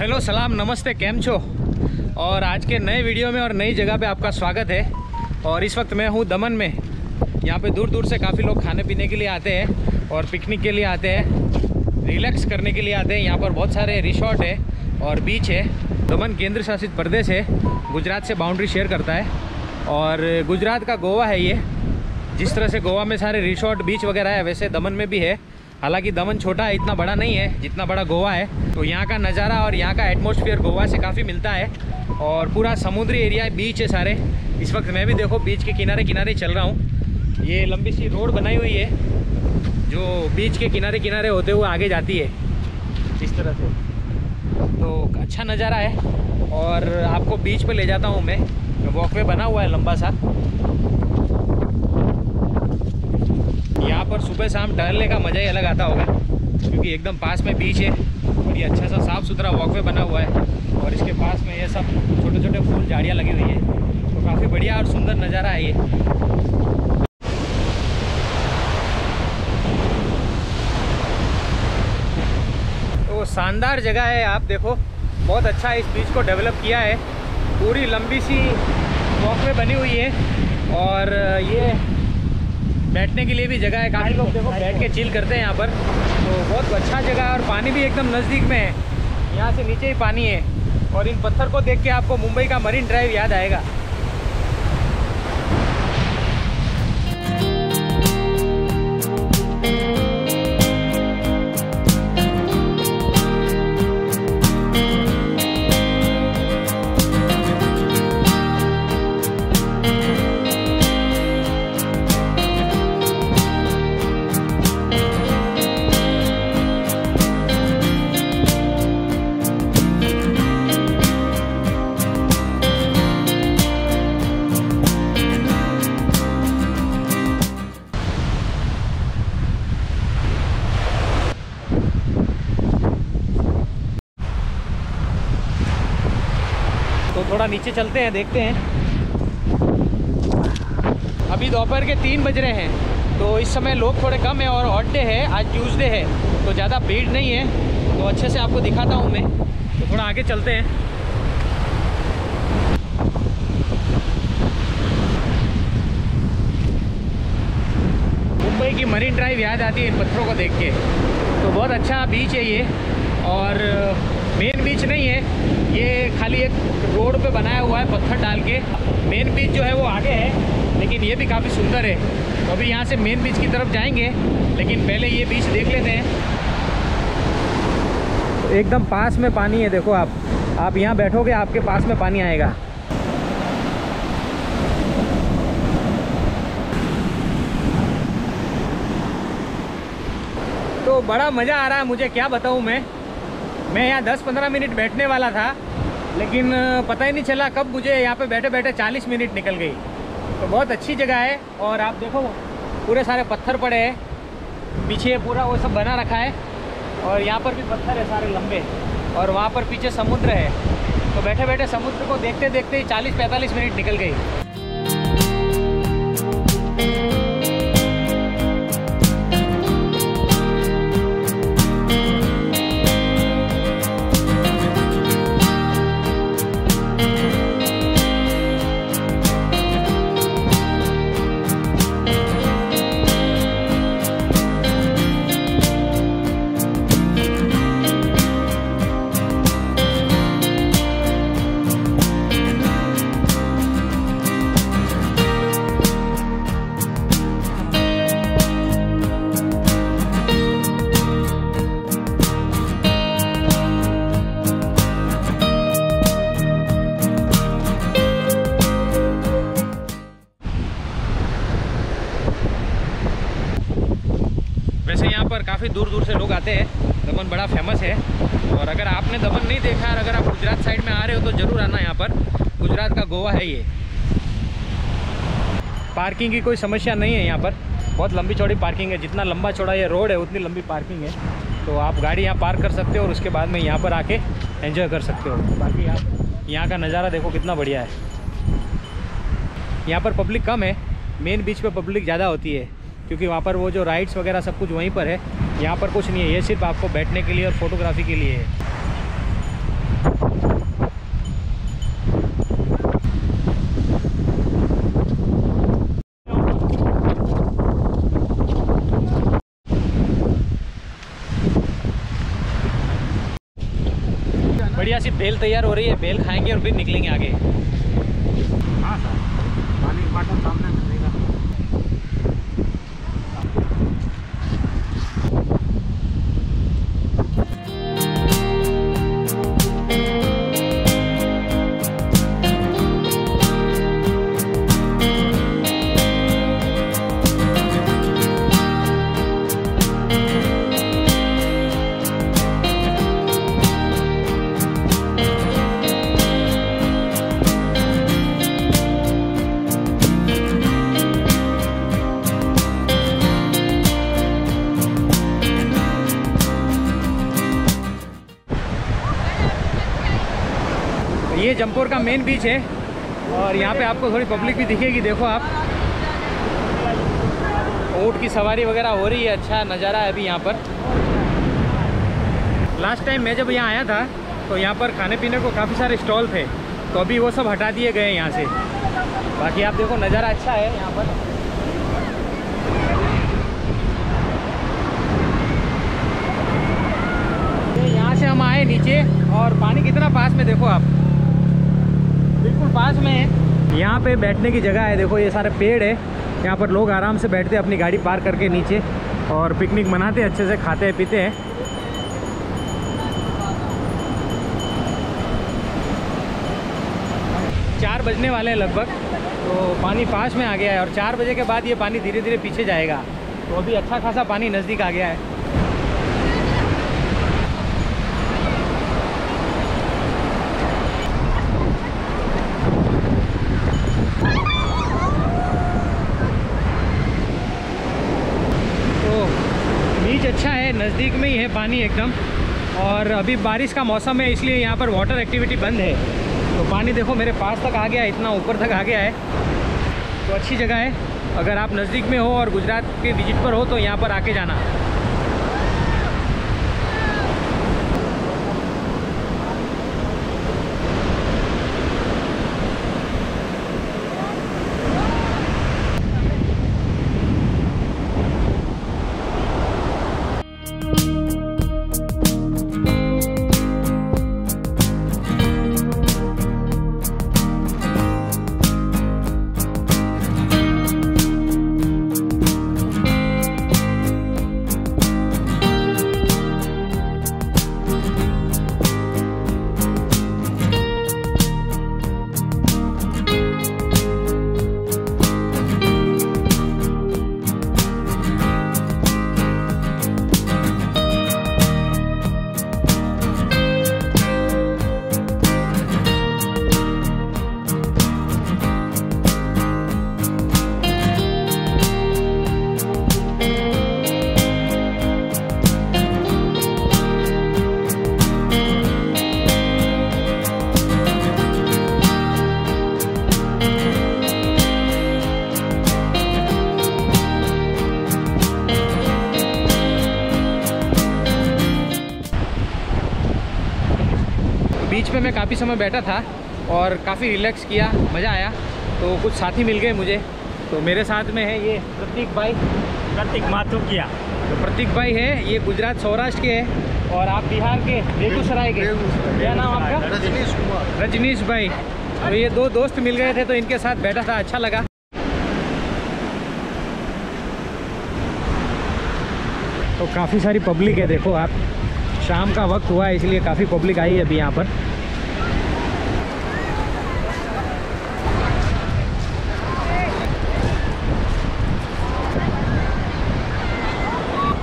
Hello सलाम नमस्ते केम छो और आज के नए वीडियो में और नई जगह पे आपका स्वागत है। और इस वक्त मैं हूँ दमन में। यहाँ पे दूर दूर से काफ़ी लोग खाने पीने के लिए आते हैं और पिकनिक के लिए आते हैं, रिलैक्स करने के लिए आते हैं। यहाँ पर बहुत सारे रिसोर्ट है और बीच है। दमन केंद्र शासित प्रदेश है, गुजरात से बाउंड्री शेयर करता है और गुजरात का गोवा है ये। जिस तरह से गोवा में सारे रिसोर्ट बीच वगैरह है, वैसे दमन में भी है। हालांकि दमन छोटा है, इतना बड़ा नहीं है जितना बड़ा गोवा है। तो यहाँ का नज़ारा और यहाँ का एटमॉस्फेयर गोवा से काफ़ी मिलता है। और पूरा समुद्री एरिया है, बीच है सारे। इस वक्त मैं भी देखो बीच के किनारे किनारे चल रहा हूँ। ये लंबी सी रोड बनाई हुई है जो बीच के किनारे किनारे होते हुए आगे जाती है इस तरह से। तो अच्छा नज़ारा है और आपको बीच पर ले जाता हूँ मैं। वॉकवे बना हुआ है लंबा सा, यहाँ पर सुबह शाम टहलने का मज़ा ही अलग आता होगा क्योंकि एकदम पास में बीच है और ये अच्छा सा साफ़ सुथरा वॉकवे बना हुआ है। और इसके पास में ये सब छोटे छोटे फूल झाड़ियाँ लगी हुई है, तो काफ़ी बढ़िया और सुंदर नज़ारा है ये। तो शानदार जगह है, आप देखो बहुत अच्छा इस बीच को डेवलप किया है। पूरी लंबी सी वॉकवे बनी हुई है और ये बैठने के लिए भी जगह है। काफ़ी लोग देखो बैठ के चिल करते हैं यहाँ पर, तो बहुत अच्छा जगह है। और पानी भी एकदम नज़दीक में है, यहाँ से नीचे ही पानी है। और इन पत्थर को देख के आपको मुंबई का मरीन ड्राइव याद आएगा। थोड़ा नीचे चलते हैं, देखते हैं। अभी दोपहर के 3 बज रहे हैं, तो इस समय लोग थोड़े कम हैं और हॉट डे है, आज ट्यूसडे है तो ज़्यादा भीड़ नहीं है। तो अच्छे से आपको दिखाता हूँ मैं, तो थोड़ा आगे चलते हैं। मुंबई की मरीन ड्राइव याद आती है इन पत्थरों को देख के। तो बहुत अच्छा बीच है ये और मेन बीच नहीं है, ये खाली एक रोड पे बनाया हुआ है पत्थर डाल के। मेन बीच जो है वो आगे है, लेकिन ये भी काफ़ी सुंदर है। तो अभी यहाँ से मेन बीच की तरफ जाएंगे, लेकिन पहले ये बीच देख लेते हैं। तो एकदम पास में पानी है, देखो आप यहाँ बैठोगे आपके पास में पानी आएगा। तो बड़ा मज़ा आ रहा है मुझे, क्या बताऊँ मैं यहाँ 10-15 मिनट बैठने वाला था, लेकिन पता ही नहीं चला कब मुझे यहाँ पे बैठे बैठे 40 मिनट निकल गई। तो बहुत अच्छी जगह है। और आप देखो पूरे सारे पत्थर पड़े हैं, पीछे पूरा वो सब बना रखा है। और यहाँ पर भी पत्थर है सारे लंबे, और वहाँ पर पीछे समुद्र है। तो बैठे बैठे समुद्र को देखते देखते ही 40-45 मिनट निकल गई। पर काफ़ी दूर दूर से लोग आते हैं, दमन बड़ा फेमस है। और अगर आपने दमन नहीं देखा है, अगर आप गुजरात साइड में आ रहे हो तो ज़रूर आना यहाँ पर। गुजरात का गोवा है ये। पार्किंग की कोई समस्या नहीं है यहाँ पर, बहुत लंबी चौड़ी पार्किंग है। जितना लंबा चौड़ा ये रोड है उतनी लंबी पार्किंग है, तो आप गाड़ी यहाँ पार्क कर सकते हो और उसके बाद में यहाँ पर आके एंजॉय कर सकते हो। बाकी आप यहाँ का नज़ारा देखो कितना बढ़िया है। यहाँ पर पब्लिक कम है, मेन बीच पर पब्लिक ज़्यादा होती है क्योंकि वहाँ पर वो जो राइड्स वगैरह सब कुछ वहीं पर है। यहाँ पर कुछ नहीं है, ये सिर्फ आपको बैठने के लिए और फोटोग्राफी के लिए है। बढ़िया सी बेल तैयार हो रही है, बेल खाएंगे और फिर निकलेंगे आगे। हाँ सर, पानी का वाटर सामने मिलेगा। ये जमकोर का मेन बीच है और यहाँ पे आपको थोड़ी पब्लिक भी दिखेगी। देखो आप, ऊँट की सवारी वगैरह हो रही है। अच्छा नज़ारा है अभी यहाँ पर। लास्ट टाइम मैं जब यहाँ आया था तो यहाँ पर खाने पीने को काफ़ी सारे स्टॉल थे, तो अभी वो सब हटा दिए गए यहाँ से। बाकी आप देखो नज़ारा अच्छा है यहाँ पर। यहाँ से हम आए नीचे और पानी कितना पास में, देखो आप बिल्कुल पास में है। यहाँ पे बैठने की जगह है, देखो ये सारे पेड़ है। यहाँ पर लोग आराम से बैठते हैं अपनी गाड़ी पार्क करके नीचे और पिकनिक मनाते हैं, अच्छे से खाते हैं पीते हैं। चार बजने वाले हैं लगभग, तो पानी पास में आ गया है और 4 बजे के बाद ये पानी धीरे धीरे पीछे जाएगा। तो अभी अच्छा खासा पानी नज़दीक आ गया है। अच्छा है, नज़दीक में ही है पानी एकदम। और अभी बारिश का मौसम है इसलिए यहाँ पर वाटर एक्टिविटी बंद है। तो पानी देखो मेरे पास तक आ गया है, इतना ऊपर तक आ गया है। तो अच्छी जगह है, अगर आप नज़दीक में हो और गुजरात के विजिट पर हो तो यहाँ पर आके जाना। बीच पे मैं काफ़ी समय बैठा था और काफ़ी रिलैक्स किया, मज़ा आया। तो कुछ साथी मिल गए मुझे। तो मेरे साथ में है ये प्रतीक भाई, प्रतीक माथुर किया। तो प्रतीक भाई है, ये गुजरात सौराष्ट्र के हैं और आप बिहार के बेगूसराय के। क्या नाम आपका? रजनीश कुमार। रजनीश भाई, तो ये दो दोस्त मिल गए थे तो इनके साथ बैठा था, अच्छा लगा। तो काफ़ी सारी पब्लिक है, देखो आप शाम का वक्त हुआ है इसलिए काफ़ी पब्लिक आई है अभी यहाँ पर।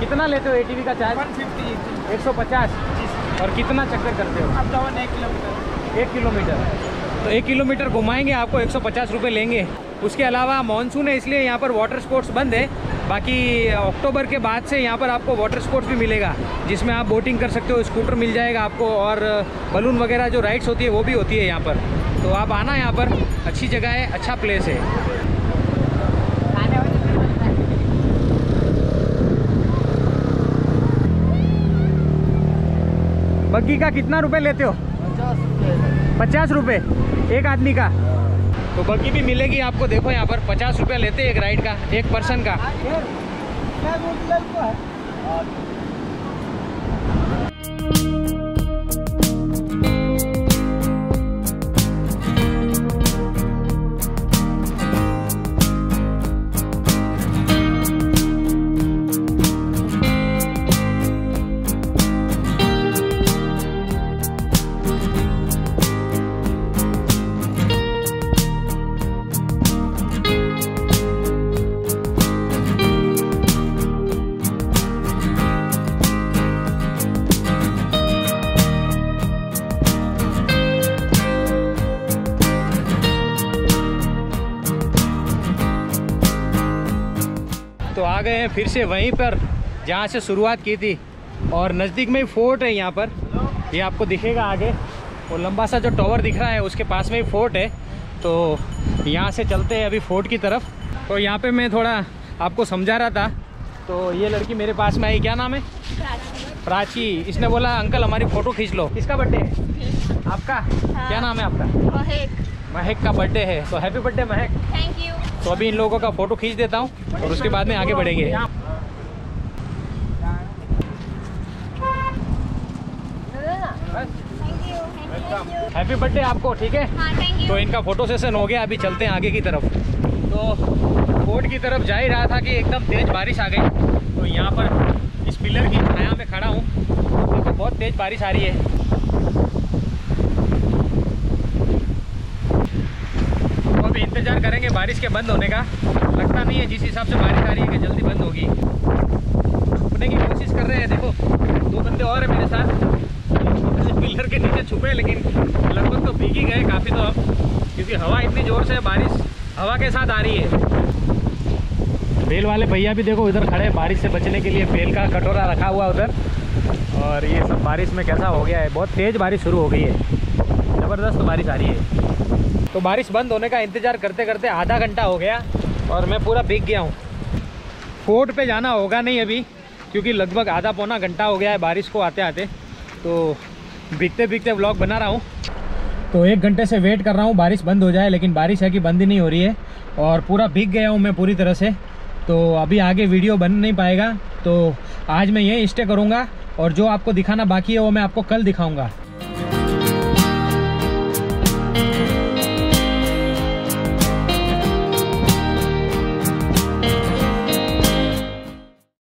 कितना लेते हो एटीवी का चार्ज? 150। और कितना चक्कर करते हो? Up down 1 kilometre. 1 किलोमीटर, तो 1 किलोमीटर घुमाएंगे आपको, 150 रुपये लेंगे। उसके अलावा मानसून है इसलिए यहाँ पर वाटर स्पोर्ट्स बंद है। बाकी अक्टूबर के बाद से यहाँ पर आपको वाटर स्पोर्ट्स भी मिलेगा, जिसमें आप बोटिंग कर सकते हो, स्कूटर मिल जाएगा आपको और बलून वगैरह जो राइड्स होती है वो भी होती है यहाँ पर। तो आप आना, यहाँ पर अच्छी जगह है, अच्छा प्लेस है। बग्गी का कितना रुपए लेते हो? 50 रुपये एक आदमी का। तो बग्गी भी मिलेगी आपको। देखो यहाँ पर 50 रुपया लेते हैं एक राइड का, एक पर्सन का। आ गए हैं फिर से वहीं पर जहाँ से शुरुआत की थी, और नज़दीक में ही फोर्ट है यहाँ पर। ये आपको दिखेगा आगे, और लंबा सा जो टावर दिख रहा है उसके पास में ही फोर्ट है। तो यहाँ से चलते हैं अभी फोर्ट की तरफ। तो यहाँ पे मैं थोड़ा आपको समझा रहा था, तो ये लड़की मेरे पास में आई, क्या नाम है? प्राची। इसने बोला अंकल हमारी फ़ोटो खींच लो। किसका बर्थडे है आपका? हाँ। क्या नाम है आपका? महक का बर्थडे है। तो happy birthday Mahak, thank you. तो अभी इन लोगों का फोटो खींच देता हूँ और उसके बाद में आगे बढ़ेंगे। हैप्पी बर्थडे आपको, ठीक है? हाँ, तो इनका फोटो सेशन हो गया, अभी चलते हैं आगे की तरफ। तो फोर्ट की तरफ जा ही रहा था कि एकदम तेज बारिश आ गई। तो यहाँ पर इस पिलर की छाया में खड़ा हूँ, तो बहुत तेज बारिश आ रही है। इंतजार करेंगे बारिश के बंद होने का। लगता नहीं है जिस हिसाब से बारिश आ रही है कि जल्दी बंद होगी। छुपने की कोशिश कर रहे हैं। देखो दो बंदे और हैं मेरे साथ, छोटे से पिलर के नीचे छुपे, लेकिन लगभग तो भीग ही गए काफ़ी तो अब, क्योंकि हवा इतनी ज़ोर से बारिश हवा के साथ आ रही है। बेल वाले भैया भी देखो इधर खड़े हैं बारिश से बचने के लिए, बेल का कटोरा रखा हुआ उधर। और ये सब बारिश में कैसा हो गया है, बहुत तेज़ बारिश शुरू हो गई है, ज़बरदस्त बारिश आ रही है। तो बारिश बंद होने का इंतज़ार करते करते आधा घंटा हो गया और मैं पूरा भीग गया हूँ। फोर्ट पे जाना होगा नहीं अभी, क्योंकि लगभग आधा पौना घंटा हो गया है बारिश को आते आते। तो भीगते भीगते व्लॉग बना रहा हूँ। तो एक घंटे से वेट कर रहा हूँ बारिश बंद हो जाए, लेकिन बारिश है कि बंद ही नहीं हो रही है, और पूरा भीग गया हूँ मैं पूरी तरह से। तो अभी आगे वीडियो बन नहीं पाएगा, तो आज मैं यहीं स्टे करूँगा, और जो आपको दिखाना बाकी है वो मैं आपको कल दिखाऊँगा।